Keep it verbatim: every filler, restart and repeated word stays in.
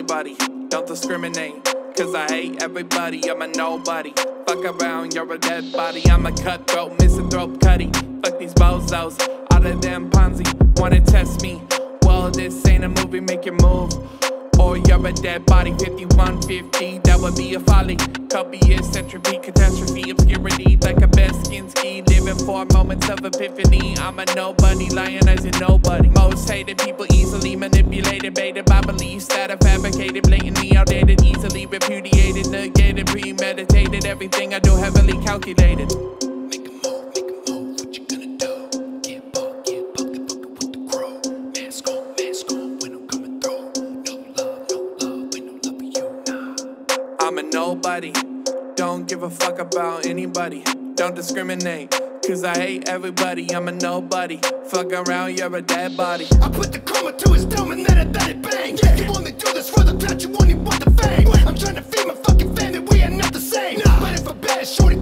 anybody. Don't discriminate, cause I hate everybody. I'm a nobody. Fuck around, you're a dead body. I'm a cutthroat, misanthrope, cutty. Fuck these bozos, all of them Ponzi. Wanna test me? Well, this ain't a movie, make your move, or you're a dead body. Fifty-one fifty, that would be a folly. Copious entropy, catastrophe, obscurity. Like a Beksinski, living for moments of epiphany. I'm a nobody, lionizing nobody. Most hated people, easily manipulated, baited by beliefs that are fabricated, blatantly outdated, easily repudiated, negated, premeditated. Everything I do heavily calculated. I'm a nobody, don't give a fuck about anybody. Don't discriminate, cause I hate everybody. I'm a nobody, fuck around, you're a dead body. I put the coma to his dome and then I let it bang. Yeah. You only do this for the clout, you only want the fame. I'm trying to feed my fucking family, we are not the same. Nah. But if a bad shorty